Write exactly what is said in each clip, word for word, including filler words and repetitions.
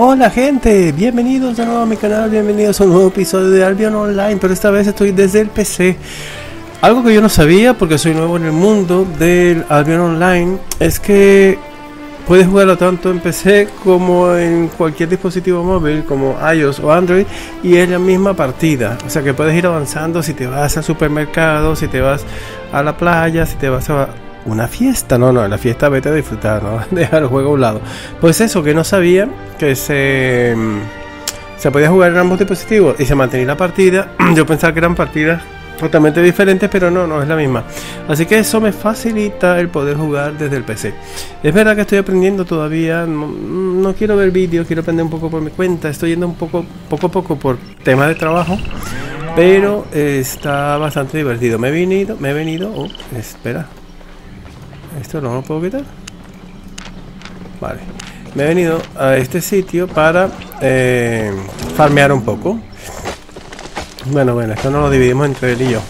Hola gente, bienvenidos de nuevo a mi canal, bienvenidos a un nuevo episodio de Albion Online, pero esta vez estoy desde el P C. Algo que yo no sabía, porque soy nuevo en el mundo del Albion Online, es que puedes jugarlo tanto en P C como en cualquier dispositivo móvil, como iOS o Android, y es la misma partida. O sea que puedes ir avanzando si te vas al supermercado, si te vas a la playa, si te vas a una fiesta. No, no, en la fiesta vete a disfrutar, no dejar el juego a un lado. Pues eso, que no sabía que se, se podía jugar en ambos dispositivos y se mantenía la partida. Yo pensaba que eran partidas totalmente diferentes, pero no, no es la misma. Así que eso me facilita el poder jugar desde el P C. Es verdad que estoy aprendiendo todavía, no, no quiero ver vídeos, quiero aprender un poco por mi cuenta. Estoy yendo un poco, poco a poco por temas de trabajo, pero eh, está bastante divertido. Me he venido, me he venido, oh, espera, esto no lo puedo quitar. Vale, me he venido a este sitio para eh, farmear un poco. Bueno, bueno, esto no lo dividimos entre él y yo.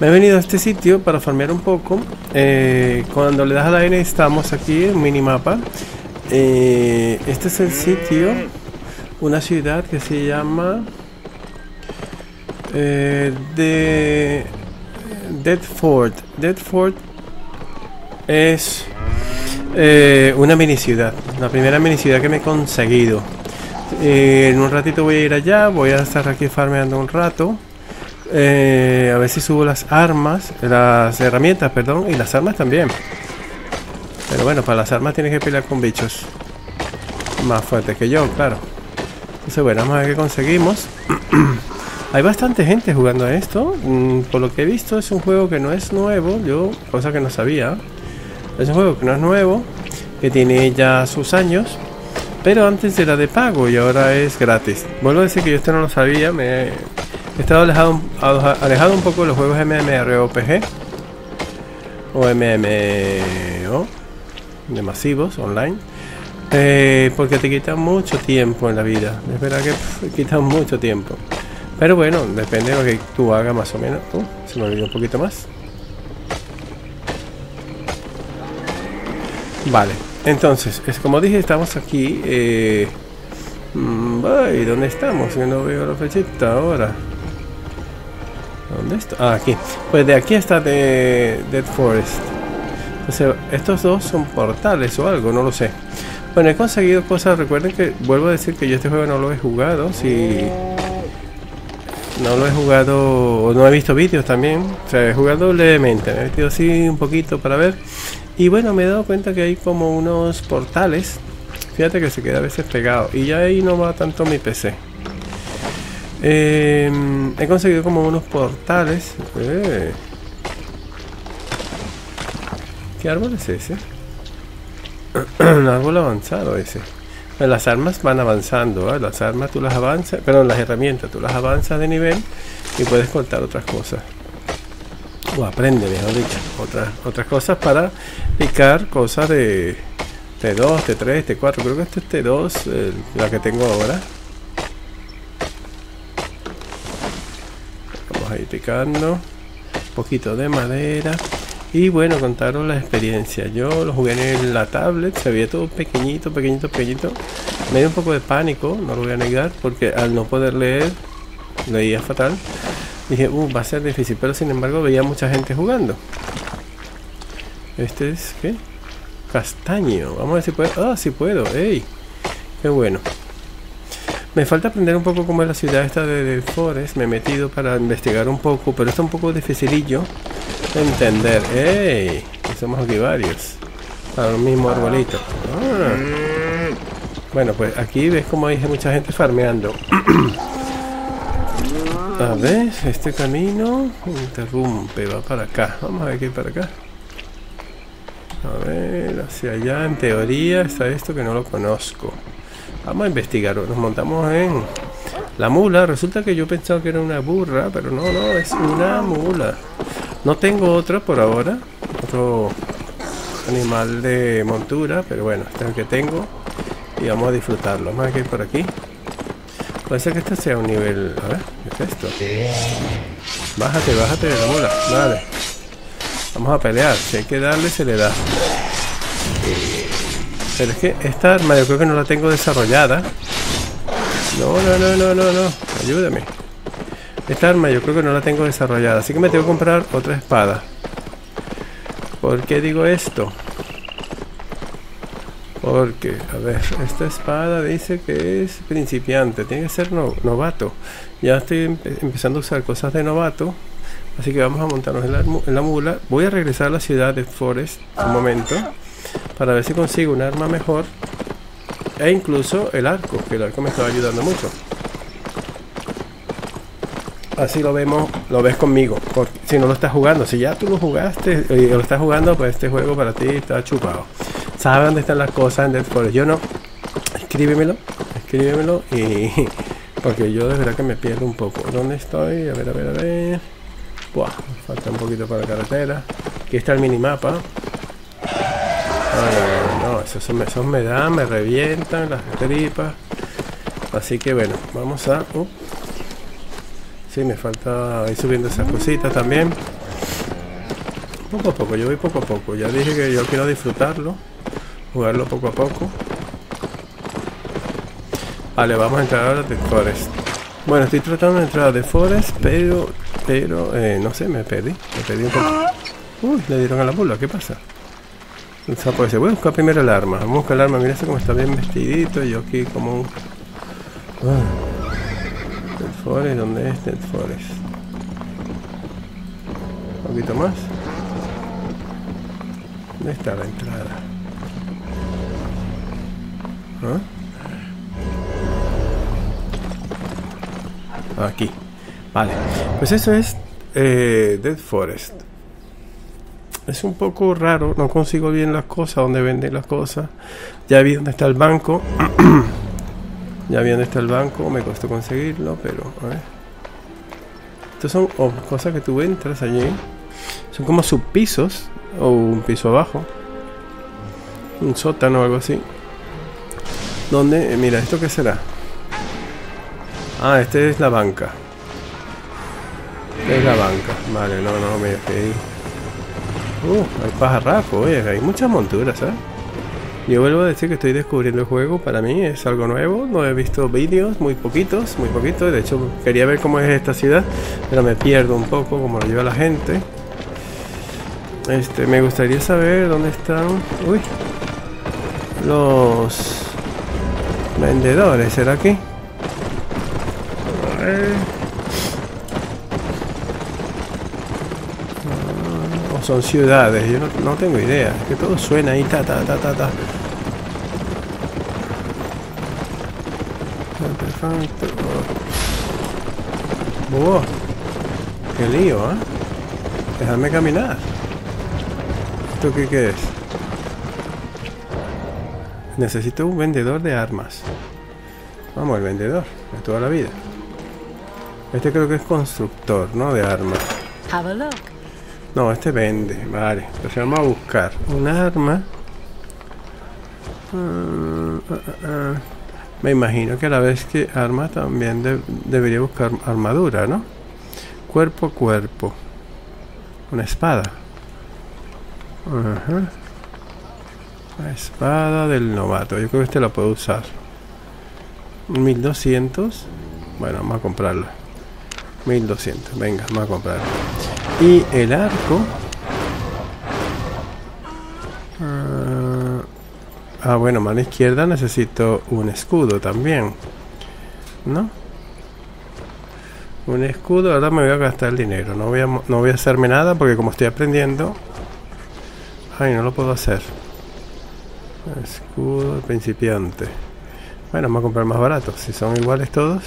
Me he venido a este sitio para farmear un poco. Eh, cuando le das al aire estamos aquí en minimapa. Eh, este es el sitio, una ciudad que se llama eh, de Deadford. Deadford es eh, una mini ciudad, la primera mini ciudad que me he conseguido. Eh, en un ratito voy a ir allá, voy a estar aquí farmeando un rato, eh, a ver si subo las armas, las herramientas, perdón, y las armas también. Pero bueno, para las armas tienes que pelear con bichos más fuertes que yo, claro. Entonces bueno, vamos a ver qué conseguimos. Hay bastante gente jugando a esto, mm, por lo que he visto es un juego que no es nuevo, yo, cosa que no sabía. Es un juego que no es nuevo, que tiene ya sus años, pero antes era de pago y ahora es gratis. Vuelvo a decir que yo esto no lo sabía, me he estado alejado, alejado un poco de los juegos MMORPG o M M O de masivos online, eh, porque te quitan mucho tiempo en la vida. Es verdad que pff, quitan mucho tiempo, pero bueno, depende de lo que tú hagas más o menos. Uh, se me olvidó un poquito más. Vale. Entonces, es como dije, estamos aquí. Eh, ay, ¿dónde estamos? Yo no veo la flechita ahora. ¿Dónde está? Ah, aquí. Pues de aquí está de Dead Forest. Entonces, estos dos son portales o algo, no lo sé. Bueno, he conseguido cosas. Recuerden que vuelvo a decir que yo este juego no lo he jugado. Si no lo he jugado o no he visto vídeos también. O sea, he jugado levemente. Me he metido así un poquito para ver. Y bueno, me he dado cuenta que hay como unos portales. Fíjate que se queda a veces pegado. Y ya ahí no va tanto mi P C. Eh, he conseguido como unos portales. Eh. ¿Qué árbol es ese? Un árbol avanzado ese. Bueno, las armas van avanzando, ¿eh? Las armas tú las avanzas. Perdón, las herramientas tú las avanzas de nivel. Y puedes cortar otras cosas. O aprende, mejor dicho, otras, otras cosas para picar cosas de T dos, T tres, T cuatro. Creo que este es T dos, eh, la que tengo ahora. Vamos a ir picando un poquito de madera. Y bueno, contaros la experiencia. Yo lo jugué en la tablet, se veía todo pequeñito, pequeñito, pequeñito. Me dio un poco de pánico, no lo voy a negar, porque al no poder leer, leía fatal. Dije, uh, va a ser difícil, pero sin embargo veía mucha gente jugando. Este es, ¿qué? Castaño, vamos a ver si puedo. Ah, oh, sí puedo, ey, qué bueno. Me falta aprender un poco cómo es la ciudad esta de, de Forest. Me he metido para investigar un poco, pero está un poco dificilillo de entender. Ey, somos aquí varios para un mismo arbolito. Ah. Bueno, pues aquí ves como hay mucha gente farmeando. A ver, este camino interrumpe, va para acá. Vamos a ver qué hay para acá. A ver, hacia allá en teoría está esto que no lo conozco. Vamos a investigarlo. Nos montamos en la mula. Resulta que yo pensaba que era una burra, pero no, no, es una mula. No tengo otra por ahora, otro animal de montura, pero bueno, este es el que tengo y vamos a disfrutarlo. Vamos a ver qué hay por aquí. Puede ser que este sea un nivel... A ver, ¿qué es esto? Bájate, bájate de la mula. Vale. Vamos a pelear. Si hay que darle, se le da. Pero es que esta arma yo creo que no la tengo desarrollada. No, no, no, no, no, no. Ayúdame. Esta arma yo creo que no la tengo desarrollada. Así que me tengo que comprar otra espada. ¿Por qué digo esto? Porque, a ver, esta espada dice que es principiante. Tiene que ser no, novato. Ya estoy empe empezando a usar cosas de novato. Así que vamos a montarnos en la, en la mula. Voy a regresar a la ciudad de Forest un momento, para ver si consigo un arma mejor. E incluso el arco, que el arco me estaba ayudando mucho. Así lo vemos, lo ves conmigo, porque si no lo estás jugando, si ya tú lo jugaste y lo estás jugando, pues este juego para ti está chupado. Sabes dónde están las cosas en Dead Forest. Yo no. Escríbemelo, escríbemelo y porque yo de verdad que me pierdo un poco. ¿Dónde estoy? A ver, a ver, a ver. Buah, falta un poquito para la carretera. Aquí está el minimapa. Ah, no, no, no, esos me, esos me dan, me revientan las tripas. Así que bueno, vamos a. Uh, Sí, me falta ir subiendo esas cositas también. Poco a poco, yo voy poco a poco. Ya dije que yo quiero disfrutarlo. Jugarlo poco a poco. Vale, vamos a entrar ahora a The Forest. Bueno, estoy tratando de entrar a The Forest, pero... Pero, eh, no sé, me perdí. Me perdí un poco. Uy, le dieron a la mula, ¿qué pasa? El sapo ese. Voy a buscar primero el arma. Vamos a buscar el arma. Mira eso como está bien vestidito. Y yo aquí como un... Ah. Forest, ¿dónde es Dead Forest? Un poquito más. ¿Dónde está la entrada? ¿Ah? Aquí. Vale. Pues eso es eh, Dead Forest. Es un poco raro. No consigo bien las cosas. ¿Dónde venden las cosas? Ya vi dónde está el banco. Ya vi dónde está el banco, me costó conseguirlo, pero a ver. Estas son oh, cosas que tú entras allí. Son como subpisos, o un piso abajo. Un sótano o algo así. Donde, eh, mira, ¿esto qué será? Ah, esta es la banca. Esta es la banca. Vale, no, no, me pedí. Uh, hay pajarraco, oye, hay muchas monturas, ¿sabes? Yo vuelvo a decir que estoy descubriendo el juego, para mí es algo nuevo, no he visto vídeos, muy poquitos, muy poquitos, de hecho quería ver cómo es esta ciudad, pero me pierdo un poco como lo lleva la gente. Este, me gustaría saber dónde están, uy, los vendedores, ¿será aquí? A ver. O son ciudades, yo no, no tengo idea, es que todo suena ahí, ta, ta, ta, ta, ta. Perfecto. Oh, qué lío, ¿eh? Déjame caminar. ¿Esto qué, qué es? Necesito un vendedor de armas. Vamos, el vendedor, de toda la vida. Este creo que es constructor, ¿no? De armas. Have a look. No, este vende, vale. Entonces vamos a buscar un arma. Uh, uh, uh. Me imagino que a la vez que arma también de debería buscar armadura, ¿no? Cuerpo a cuerpo. Una espada. Uh-huh. La espada del novato. Yo creo que este la puedo usar. mil doscientos. Bueno, vamos a comprarla. mil doscientos. Venga, vamos a comprarla. Y el arco. Uh, ah, bueno, mano izquierda necesito un escudo también. ¿No? Un escudo, ahora me voy a gastar el dinero. No voy a, no voy a hacerme nada porque como estoy aprendiendo... Ay, no lo puedo hacer. Escudo principiante. Bueno, vamos a comprar más barato. Si son iguales todos.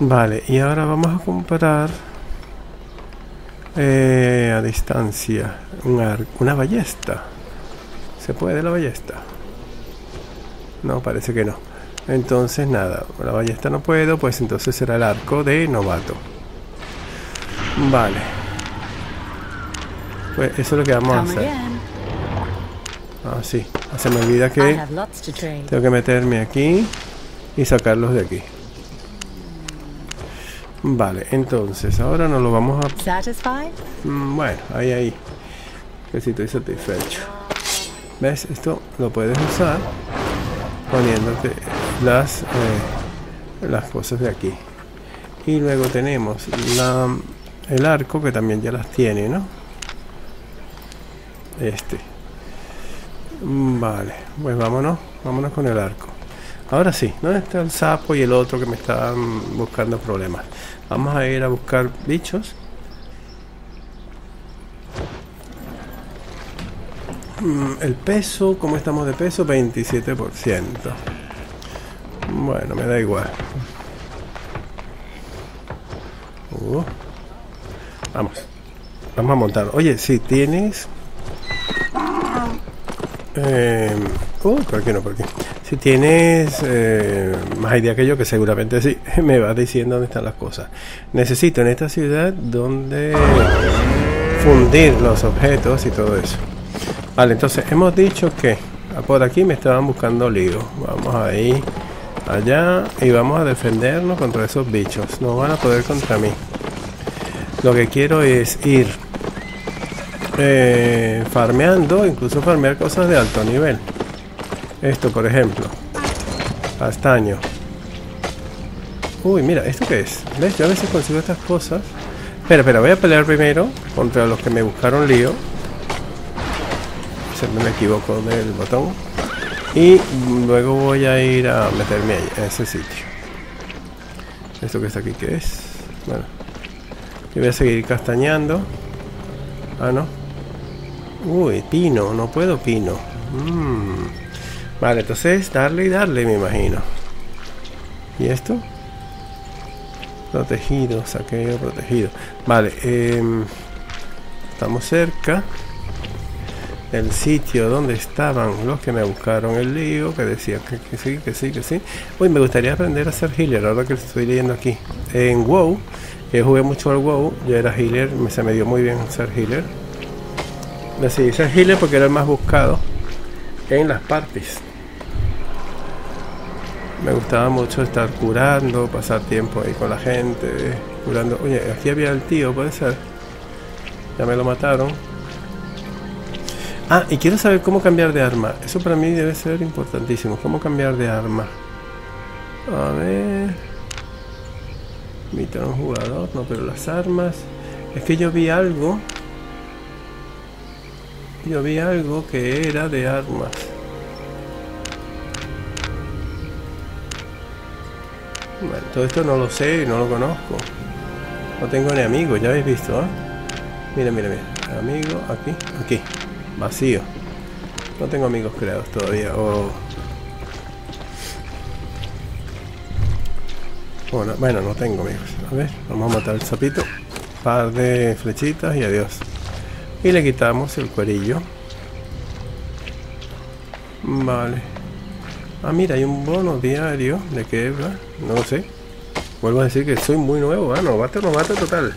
Vale, y ahora vamos a comprar... Eh, a distancia una, una ballesta. ¿Se puede la ballesta? No, parece que no. Entonces nada, la ballesta no puedo. Pues entonces será el arco de novato. Vale. Pues eso es lo que vamos a hacer. Ah, sí, se me olvida que tengo que meterme aquí y sacarlos de aquí. Vale, entonces, ahora nos lo vamos a... Mm, bueno, ahí, ahí. Que si estoy satisfecho. ¿Ves? Esto lo puedes usar poniéndote las, eh, las cosas de aquí. Y luego tenemos la, el arco, que también ya las tiene, ¿no? Este. Vale, pues vámonos, vámonos con el arco. Ahora sí, ¿dónde está el sapo y el otro que me están buscando problemas? Vamos a ir a buscar bichos. El peso, ¿cómo estamos de peso? veintisiete por ciento. Bueno, me da igual. Uh, vamos. Vamos a montar. Oye, si tienes... Eh, uh, ¿por qué no? ¿Por qué? Si tienes eh, más idea que yo, que seguramente sí, me vas diciendo dónde están las cosas. Necesito en esta ciudad donde fundir los objetos y todo eso. Vale, entonces hemos dicho que por aquí me estaban buscando líos. Vamos a ir allá y vamos a defendernos contra esos bichos. No van a poder contra mí. Lo que quiero es ir eh, farmeando, incluso farmear cosas de alto nivel. Esto, por ejemplo. Castaño. Uy, mira, ¿esto qué es? ¿Ves? Yo a veces consigo estas cosas. Espera, espera, voy a pelear primero contra los que me buscaron lío. Siempre me equivoco del botón. Y luego voy a ir a meterme ahí, a ese sitio. Esto que está aquí, ¿qué es? Bueno, yo voy a seguir castañando. Ah, no. Uy, pino, no puedo pino. mm. Vale, entonces darle y darle, me imagino. ¿Y esto? Protegido, saqueo, protegido. Vale, eh, estamos cerca. El sitio donde estaban los que me buscaron el lío, que decían que, que sí, que sí, que sí. Uy, me gustaría aprender a ser healer, ahora que estoy leyendo aquí. En WoW, yo jugué mucho al WoW, yo era healer, se me dio muy bien ser healer. Decidí ser healer porque era el más buscado en las parties. Me gustaba mucho estar curando, pasar tiempo ahí con la gente, curando. Oye, aquí había el tío, puede ser. Ya me lo mataron. Ah, y quiero saber cómo cambiar de arma. Eso para mí debe ser importantísimo. ¿Cómo cambiar de arma? A ver... Invitar a un jugador. No, pero las armas... Es que yo vi algo... Yo vi algo que era de armas. Bueno, todo esto no lo sé y no lo conozco. No tengo ni amigos, ya habéis visto, ¿eh? Mira, mira, mira. Amigo, aquí, aquí. Vacío. No tengo amigos creados todavía. Oh. Bueno, bueno, no tengo amigos. A ver, vamos a matar al sapito. Par de flechitas y adiós. Y le quitamos el cuerillo. Vale. Ah, mira, hay un bono diario de quebra. No lo sé. Vuelvo a decir que soy muy nuevo. Ah, no, bate, no bate total.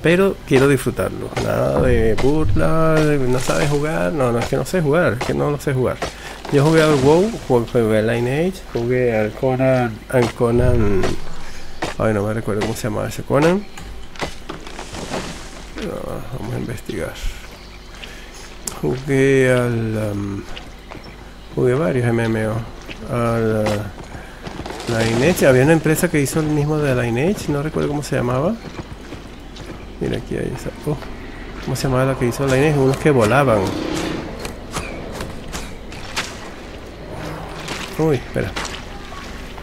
Pero quiero disfrutarlo, nada de burla, de no sabes jugar, no, no es que no sé jugar, es que no lo sé jugar. Yo jugué al WoW, jugué al Lineage, jugué al Conan, al Conan, ay no me recuerdo cómo se llamaba ese Conan. No, vamos a investigar. Jugué al, um, jugué varios M M O, al uh, Lineage, había una empresa que hizo el mismo de Lineage, no recuerdo cómo se llamaba. Mira, aquí hay esa. Oh, ¿cómo se llamaba la que hizo Lineage? Unos que volaban. Uy, espera.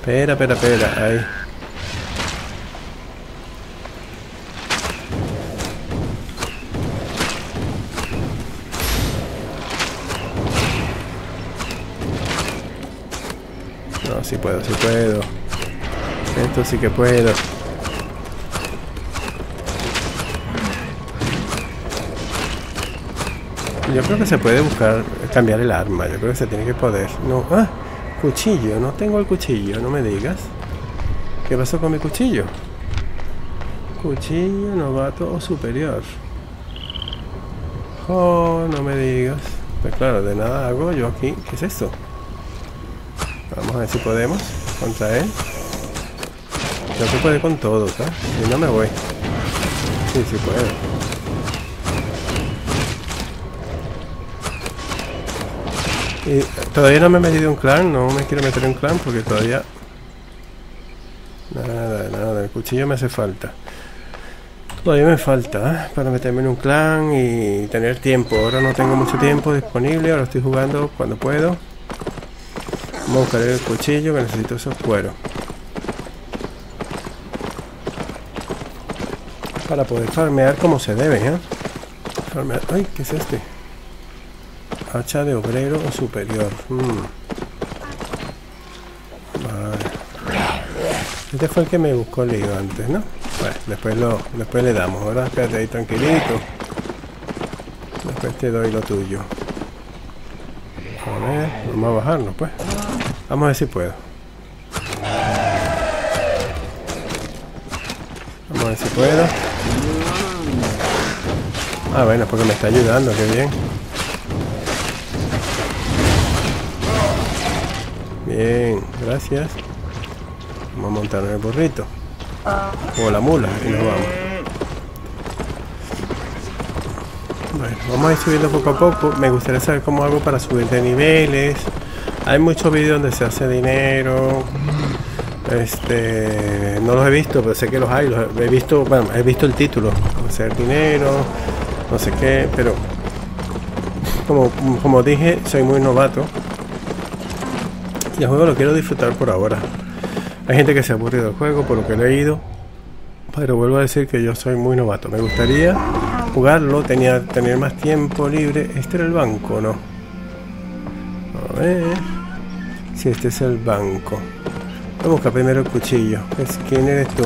Espera, espera, espera. Ahí. No, sí puedo, sí puedo. Esto sí que puedo. Yo creo que se puede buscar, cambiar el arma, yo creo que se tiene que poder. No, ah, cuchillo, no tengo el cuchillo, no me digas. ¿Qué pasó con mi cuchillo? Cuchillo, novato o superior. Oh, no me digas. Pues claro, de nada hago yo aquí. ¿Qué es esto? Vamos a ver si podemos contra él. Yo se puede con todo, ¿sabes? Si no me voy. Sí, sí puedo. Y todavía no me he metido en clan, no me quiero meter en clan porque todavía... Nada, nada, el cuchillo me hace falta. Todavía me falta, ¿eh? Para meterme en un clan y tener tiempo. Ahora no tengo mucho tiempo disponible, ahora estoy jugando cuando puedo. Vamos a buscar el cuchillo, que necesito esos cueros para poder farmear como se debe, ¿eh? Farmear. Ay, ¿qué es este? Hacha de obrero o superior. mm. Vale. Este fue el que me buscó el lío antes, ¿no? Bueno, después, lo, después le damos. Ahora quédate ahí tranquilito. Después te doy lo tuyo. A ver, vamos a bajarlo, pues. Vamos a ver si puedo. Vamos a ver si puedo. Ah, bueno, porque me está ayudando, qué bien. Bien, gracias. Vamos a montar en el burrito. O la mula, y nos vamos. Bueno, vamos a ir subiendo poco a poco. Me gustaría saber cómo hago para subir de niveles. Hay muchos vídeos donde se hace dinero. Este... No los he visto, pero sé que los hay. Los he visto, bueno, he visto el título. Hacer dinero, no sé qué, pero... Como, como dije, soy muy novato. Y el juego lo quiero disfrutar por ahora. Hay gente que se ha aburrido del juego por lo que he leído, pero vuelvo a decir que yo soy muy novato. Me gustaría jugarlo, tenía, tener más tiempo libre. ¿Este era el banco o no? A ver si este es el banco. Voy a buscar primero el cuchillo. ¿Quién eres tú?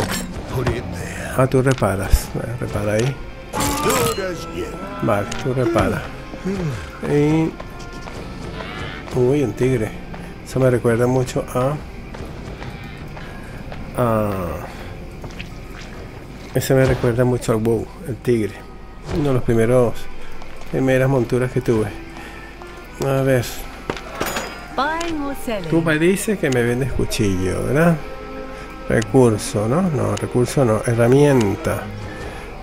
Ah, tú reparas. Vale, repara ahí. Vale, tú reparas. Y... Uy, un tigre. Eso me recuerda mucho a... Ah, ese me recuerda mucho al WoW, el tigre. Uno de los primeros primeras monturas que tuve. A ver. Tú me dices que me vendes cuchillo, ¿verdad? Recurso, ¿no? No, recurso no. Herramienta.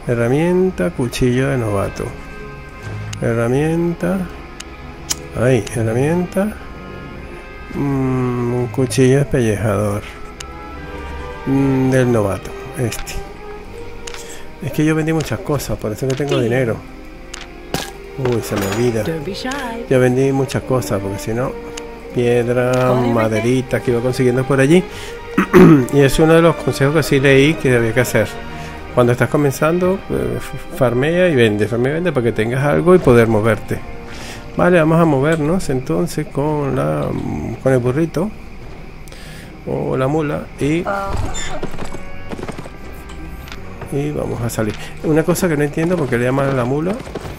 Herramienta, cuchillo de novato. Herramienta. Ahí, herramienta. Mm, un cuchillo despellejador. Del novato, este. Es que yo vendí muchas cosas, por eso que tengo dinero. Uy, se me olvida. Yo vendí muchas cosas, porque si no, piedra, maderita que iba consiguiendo por allí. Y es uno de los consejos que sí leí que había que hacer. Cuando estás comenzando, farmea y vende, farmea y vende para que tengas algo y poder moverte. Vale, vamos a movernos entonces con, la, con el burrito. O la mula y y vamos a salir. Una cosa que no entiendo porque le llaman a la mula,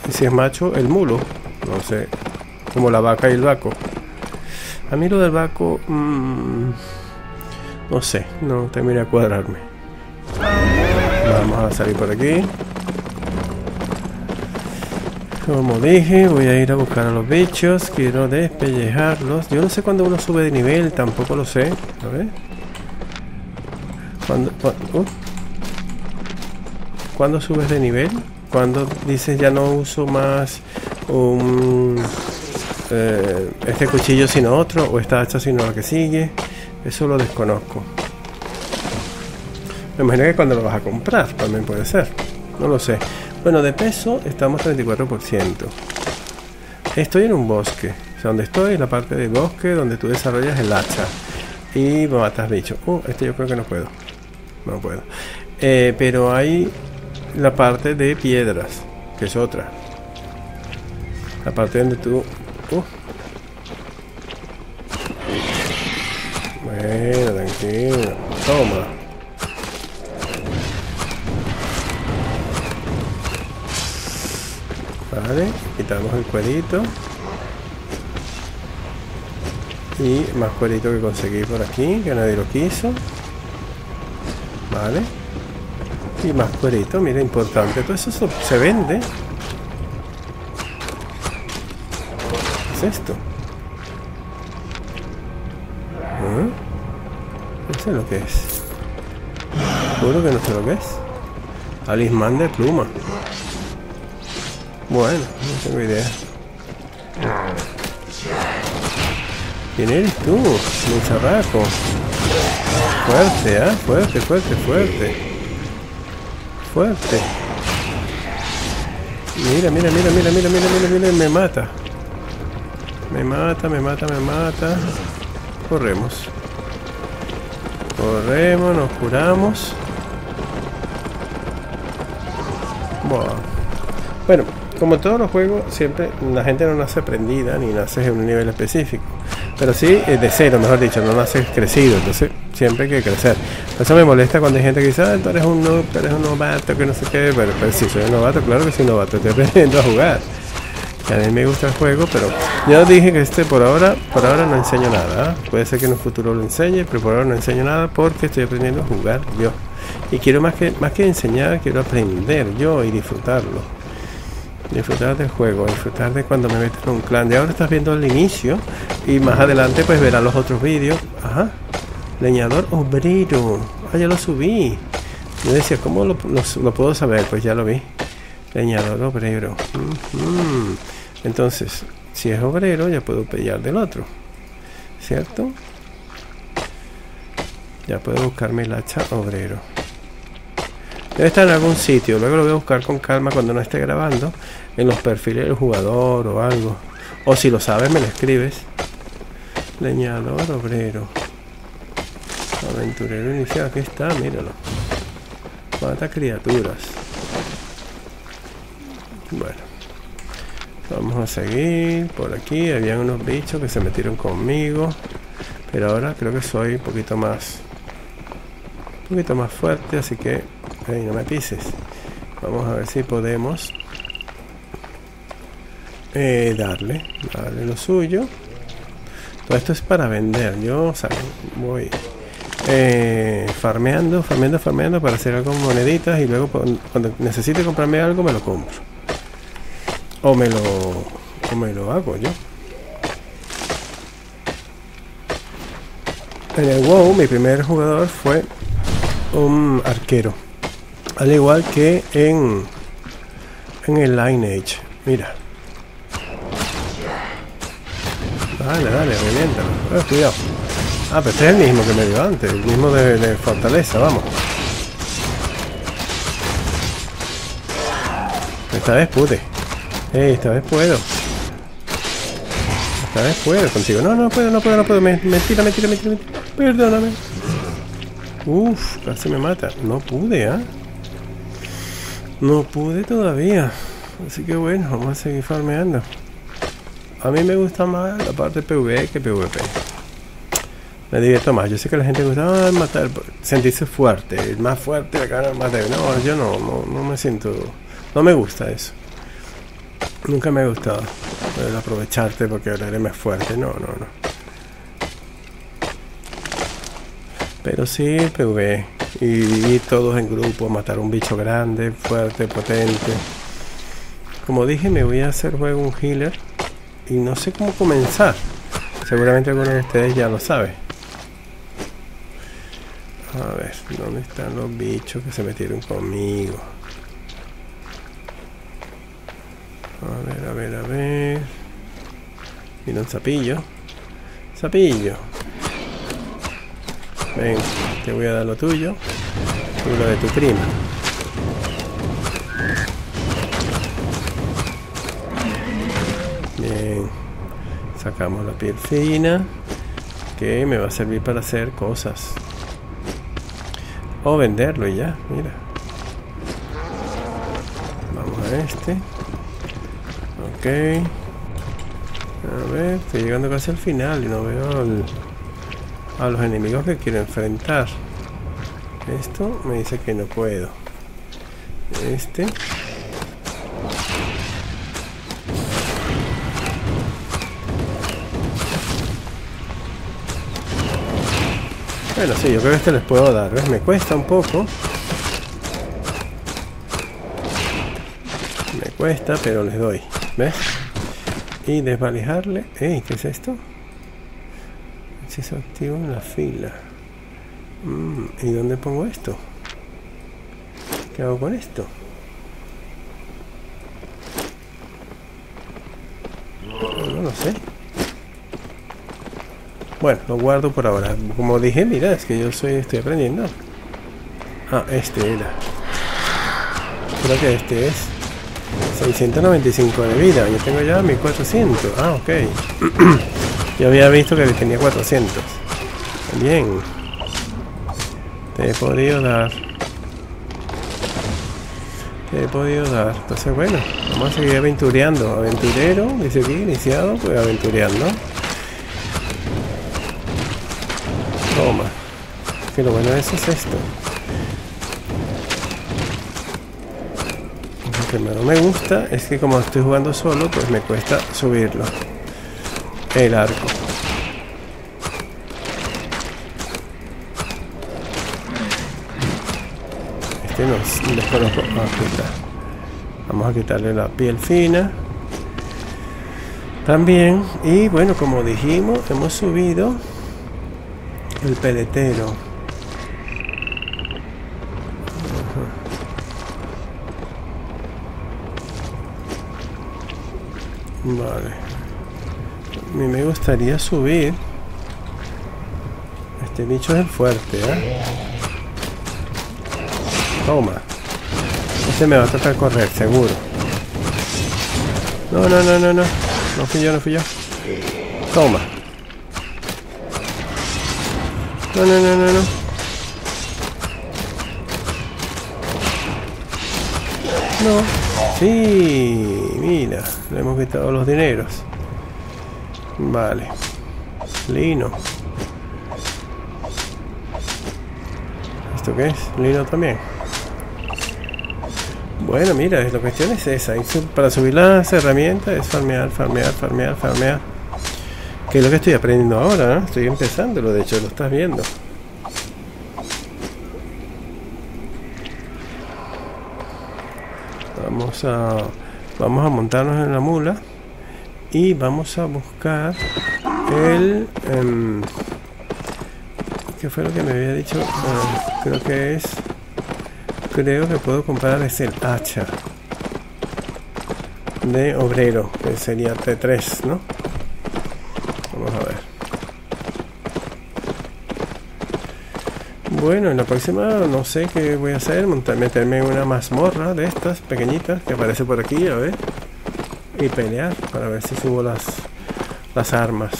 y si es macho, el mulo, no sé, como la vaca y el vaco. A mí lo del vaco mmm, no sé, no terminé de cuadrarme. Vamos a salir por aquí. Como dije, voy a ir a buscar a los bichos. Quiero despellejarlos. Yo no sé cuando uno sube de nivel, tampoco lo sé. A ver. Cuando, uh. ¿Cuándo subes de nivel? Cuando dices ya no uso más un, eh, este cuchillo sino otro, o esta hacha sino la que sigue. Eso lo desconozco. Me imagino que cuando lo vas a comprar también puede ser. No lo sé. Bueno, de peso estamos treinta y cuatro por ciento. Estoy en un bosque. O sea, donde estoy es la parte del bosque donde tú desarrollas el hacha y matas bichos. Uh, este yo creo que no puedo. No puedo. Eh, pero hay la parte de piedras, que es otra. La parte donde tú... Uh. Bueno, tranquilo. Toma. Vale, quitamos el cuerito. Y más cuerito que conseguí por aquí, que nadie lo quiso. Vale. Y más cuerito, mira, importante. Todo eso se vende. ¿Qué es esto? ¿Eh? No sé lo que es. Juro que no sé lo que es. Talismán de pluma. Bueno, no tengo idea. ¿Quién eres tú? Mucharraco. Fuerte, ¿eh? Fuerte, fuerte, fuerte. Fuerte. Mira, mira, mira, mira, mira, mira, mira, mira, me mata. Me mata, me mata, me mata. Corremos. Corremos, nos curamos. Bueno. Bueno, como en todos los juegos, siempre la gente no nace aprendida ni nace en un nivel específico. Pero sí de cero, mejor dicho, no naces crecido, entonces siempre hay que crecer. Eso me molesta cuando hay gente que dice, ah, tú eres un noob, tú eres un novato, que no sé qué. Pero, pero sí, soy un novato, claro que soy un novato, estoy aprendiendo a jugar. Y a mí me gusta el juego, pero yo dije que este por ahora, por ahora no enseño nada, ¿eh? Puede ser que en un futuro lo enseñe, pero por ahora no enseño nada porque estoy aprendiendo a jugar yo. Y quiero más que, más que enseñar, quiero aprender yo y disfrutarlo. Disfrutar del juego, disfrutar de cuando me meto en un clan. De ahora estás viendo el inicio y más adelante pues verás los otros vídeos. Ajá, leñador obrero. Ah, ya lo subí. Yo decía, ¿cómo lo, lo, lo puedo saber? Pues ya lo vi. Leñador obrero. Mm-hmm. Entonces, si es obrero ya puedo pillar del otro, ¿cierto? Ya puedo buscarme el hacha obrero. Debe estar en algún sitio, luego lo voy a buscar con calma cuando no esté grabando. En los perfiles del jugador o algo. O si lo sabes me lo escribes. Leñador obrero. Aventurero inicial, aquí está, míralo. Mata criaturas. Bueno. Vamos a seguir por aquí. Habían unos bichos que se metieron conmigo. Pero ahora creo que soy un poquito más... Un poquito más fuerte, así que... Hey, no me pises. Vamos a ver si podemos eh, darle, darle lo suyo. Todo esto es para vender. Yo, o sea, voy eh, farmeando, farmeando, farmeando para hacer algo con moneditas y luego cuando necesite comprarme algo me lo compro. O me lo, o me lo hago yo. En el WoW mi primer jugador fue un arquero. Al igual que en, en el Lineage. Mira. Dale, dale, reviéntalo. Eh, cuidado. Ah, pero este es el mismo que me dio antes. El mismo de, de Fortaleza, vamos. Esta vez pude. Eh, esta vez puedo. Esta vez puedo contigo. No, no puedo, no puedo, no puedo. Me, mentira, mentira, mentira, mentira. Perdóname. Uf, casi me mata. No pude, ¿ah? ¿eh? No pude todavía, así que bueno, vamos a seguir farmeando. A mí me gusta más la parte PvE que PvP. Me divierto más. Yo sé que a la gente le gusta matar, sentirse fuerte, el más fuerte, la cara más débil. No, yo no, no, no me siento, no me gusta eso. Nunca me ha gustado poder aprovecharte porque ahora eres más fuerte. No, no, no. Pero sí PvE. Y vivir todos en grupo, matar un bicho grande, fuerte, potente. Como dije, me voy a hacer juego un healer y no sé cómo comenzar. Seguramente alguno de ustedes ya lo sabe. A ver, ¿dónde están los bichos que se metieron conmigo? A ver, a ver, a ver. Mira un sapillo. Sapillo. Ven, te voy a dar lo tuyo y lo de tu prima. Bien, sacamos la piel fina que me va a servir para hacer cosas o venderlo y ya, mira. Vamos a este. Ok. A ver, estoy llegando casi al final y no veo el... a los enemigos que quiero enfrentar. Esto me dice que no puedo. Este. Bueno, sí, yo creo que este les puedo dar. ¿Ves? Me cuesta un poco. Me cuesta, pero les doy. ¿Ves? Y desvalijarle. Ey, ¿qué es esto? Se activa en la fila. mm, ¿Y dónde pongo esto? ¿Qué hago con esto? No lo sé. Bueno, lo guardo por ahora. Como dije, mira, es que yo soy, estoy aprendiendo. Ah, este era. Creo que este es. seiscientos noventa y cinco de vida. Yo tengo ya mil cuatrocientos. Ah, ok. Yo había visto que tenía cuatrocientos. Bien. Te he podido dar. Te he podido dar. Entonces, bueno, vamos a seguir aventureando. Aventurero, dice aquí, iniciado, pues aventureando. Toma. Que lo bueno de eso es esto. Lo que no me gusta es que como estoy jugando solo, pues me cuesta subirlo. El arco. Este no es desconozco. Vamos a quitar. Vamos a quitarle la piel fina. También. Y bueno, como dijimos, hemos subido el peletero. Vale. A mí me gustaría subir. Este bicho es el fuerte, ¿eh? Toma. Este me va a tratar de correr, seguro. No, no, no, no, no. No fui yo, no fui yo. Toma. No, no, no, no, no. No. Sí, mira. Le hemos quitado los dineros. Vale. Lino. ¿Esto qué es? Lino también. Bueno, mira, la cuestión es esa. Para subir las herramientas es farmear, farmear, farmear, farmear. Que es lo que estoy aprendiendo ahora, ¿no? Estoy empezándolo, de hecho, lo estás viendo. Vamos a... Vamos a montarnos en la mula y vamos a buscar el... Um, ¿Qué fue lo que me había dicho? Uh, creo que es... Creo que puedo comprar es el hacha de obrero, que sería T tres, ¿no? Vamos a ver. Bueno, en la próxima no sé qué voy a hacer, montar, meterme en una mazmorra de estas pequeñitas que aparece por aquí, a ver, y pelear para ver si subo las, las armas.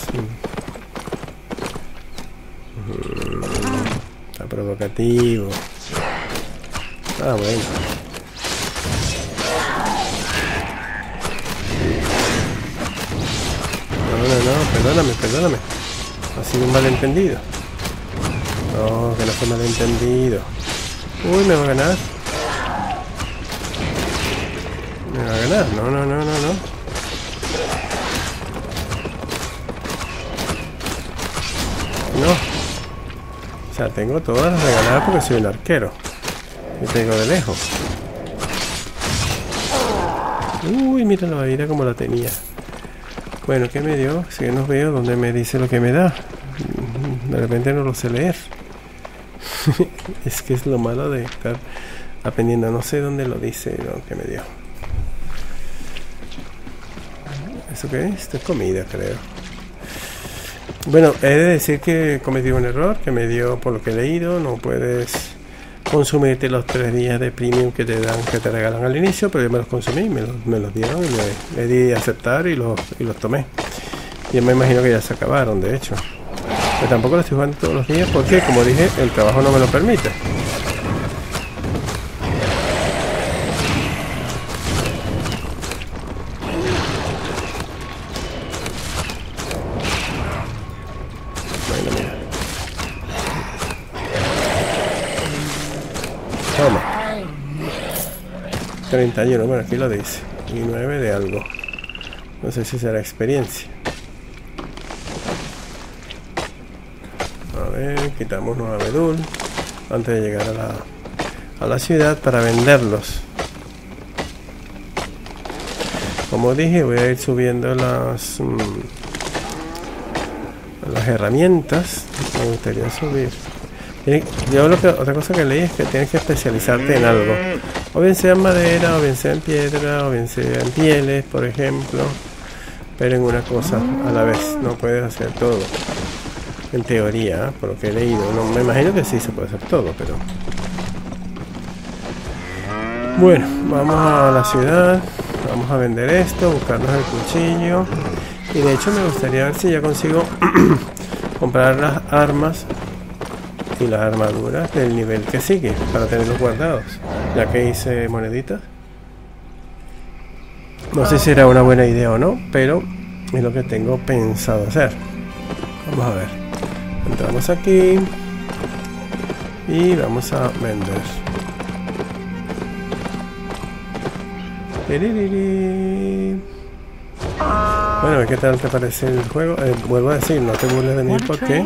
Está provocativo. Ah, bueno. No, no, no, perdóname, perdóname. Ha sido un malentendido. No, que no fue malentendido. Uy, me va a ganar. Me va a ganar. No, no, no, no, no. No. O sea, tengo todas las de ganar porque soy el arquero. Y tengo de lejos. Uy, mira la vida como la tenía. Bueno, ¿qué me dio? Si no veo donde me dice lo que me da. De repente no lo sé leer. Es que es lo malo de estar aprendiendo. No sé dónde lo dice lo que me dio. ¿Eso qué es? Esto es comida, creo. Bueno, he de decir que cometí un error. Que me dio, por lo que he leído, no puedes consumirte los tres días de premium que te dan, que te regalan al inicio. Pero yo me los consumí, me los, me los dieron y me, le di a aceptar y los, y los tomé. Yo me imagino que ya se acabaron, de hecho. Pero tampoco lo estoy jugando todos los días porque, como dije, el trabajo no me lo permite. Bueno, mira. Toma. treinta y uno, bueno, aquí lo dice. Y nueve de algo. No sé si será experiencia. Quitamos nueva abedul antes de llegar a la, a la ciudad para venderlos. Como dije, voy a ir subiendo las mmm, las herramientas. Me gustaría subir. Yo lo que, otra cosa que leí es que tienes que especializarte en algo, o bien sea en madera, o bien sea en piedra, o bien sea en pieles, por ejemplo, pero en una cosa a la vez, no puedes hacer todo. En teoría, por lo que he leído. No, me imagino que sí se puede hacer todo, pero... Bueno, vamos a la ciudad. Vamos a vender esto, buscarnos el cuchillo. Y de hecho me gustaría ver si ya consigo comprar las armas y las armaduras del nivel que sigue para tenerlos guardados, ya que hice moneditas. No sé si era una buena idea o no, pero es lo que tengo pensado hacer. Vamos a ver. Entramos aquí y vamos a vender. Bueno, ¿qué tal te parece el juego? Eh, vuelvo a decir, no te burles de mí porque...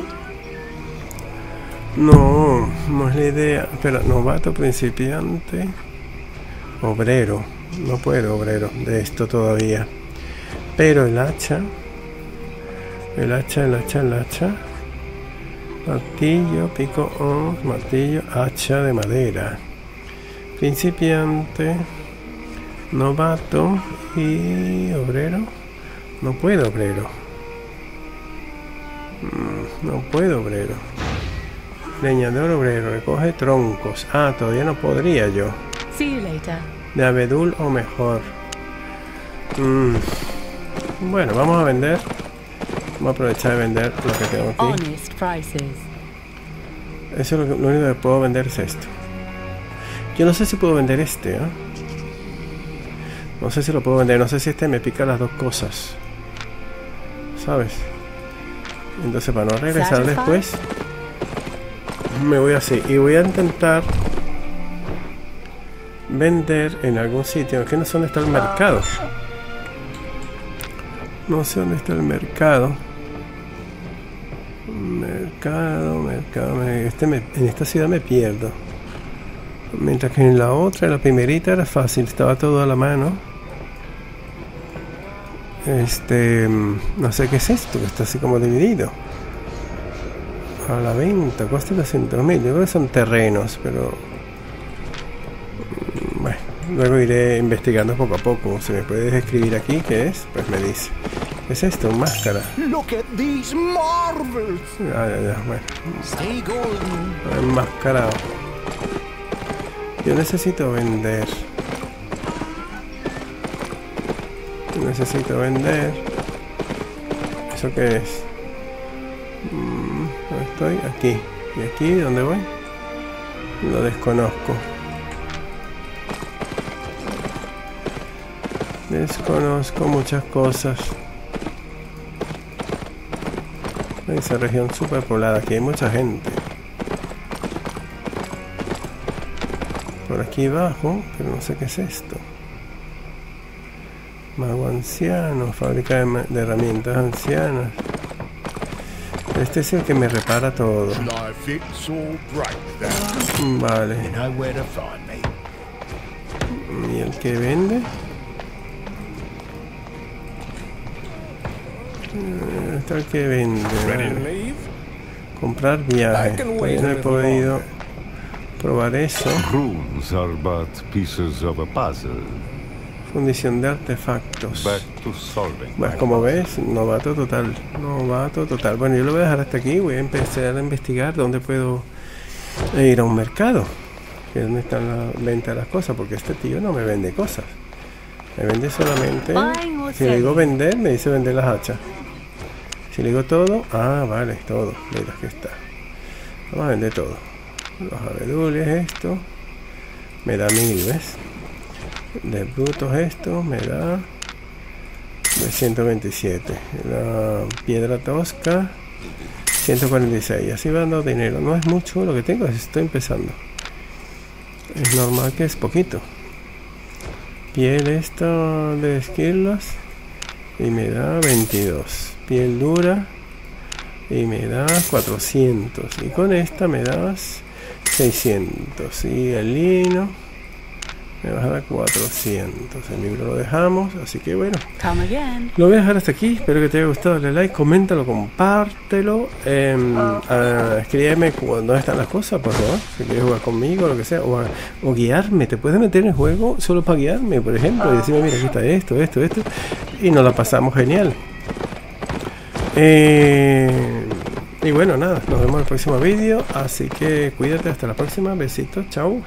No, no es la idea. Pero novato, principiante, obrero. No puedo obrero de esto todavía. Pero el hacha, el hacha, el hacha, el hacha, martillo, pico, oh, martillo, hacha de madera, principiante, novato y obrero. No puedo obrero. No puedo obrero. Leñador obrero, recoge troncos. Ah, todavía no podría yo. See you later. De abedul o mejor. Mm. Bueno, vamos a vender. Vamos a aprovechar de vender lo que tengo aquí. Eso es lo, que, lo único que puedo vender es esto. Yo no sé si puedo vender este, ¿eh? No sé si lo puedo vender. No sé si este me pica las dos cosas, ¿sabes? Entonces, para no regresar después, me voy así. Y voy a intentar vender en algún sitio. Que no sé dónde está el mercado. No sé dónde está el mercado. Mercado, mercado. Este me, en esta ciudad me pierdo. Mientras que en la otra, la primerita era fácil. Estaba todo a la mano. Este, no sé qué es esto, que está así como dividido. A la venta, cuesta doscientos mil. Yo creo que son terrenos, pero... Bueno, luego iré investigando poco a poco. Si me puedes escribir aquí qué es, pues me dice. ¿Qué es esto? Máscara. Look at these marbles. Ah, ya, ya, bueno. Enmascarado. Yo necesito vender. Necesito vender. ¿Eso qué es? Mm, estoy aquí. ¿Y aquí? ¿Dónde voy? Lo desconozco. Desconozco muchas cosas. Esa región super poblada. Aquí hay mucha gente. Por aquí abajo, pero no sé qué es esto. Mago anciano, fábrica de, de herramientas ancianas. Este es el que me repara todo. Vale. ¿Y el que vende? Este es el que vende. Vale. Comprar viaje. Pues no he podido probar eso. Fundición de artefactos. Bueno, como ves, novato total. Novato total. Bueno, yo lo voy a dejar hasta aquí. Voy a empezar a investigar dónde puedo ir a un mercado. Que es donde están las ventas de las cosas. Porque este tío no me vende cosas. Me vende solamente... Si le digo vender, me dice vender las hachas. Si le digo todo... Ah, vale, todo. Mira, aquí está. Vamos a vender todo. Los abedules, esto. Me da mil, ¿ves? De brutos esto me da ciento veintisiete. La piedra tosca ciento cuarenta y seis. Así va dando dinero. No es mucho lo que tengo, estoy empezando. Es normal que es poquito. Piel esto de esquirlas y me da veintidós. Piel dura y me da cuatrocientos. Y con esta me das seiscientos. Y el lino me vas a dar cuatrocientos. El libro lo dejamos, así que bueno, lo voy a dejar hasta aquí. Espero que te haya gustado. Dale like, coméntalo, compártelo. eh, a, escríbeme dónde están las cosas, por favor. Si quieres jugar conmigo, lo que sea, o, a, o guiarme. Te puedes meter en el juego solo para guiarme, por ejemplo, y decirme, mira, aquí está esto, esto, esto, y nos la pasamos genial. eh, y Y bueno, nada, nos vemos en el próximo vídeo, así que cuídate, hasta la próxima, besitos, chao.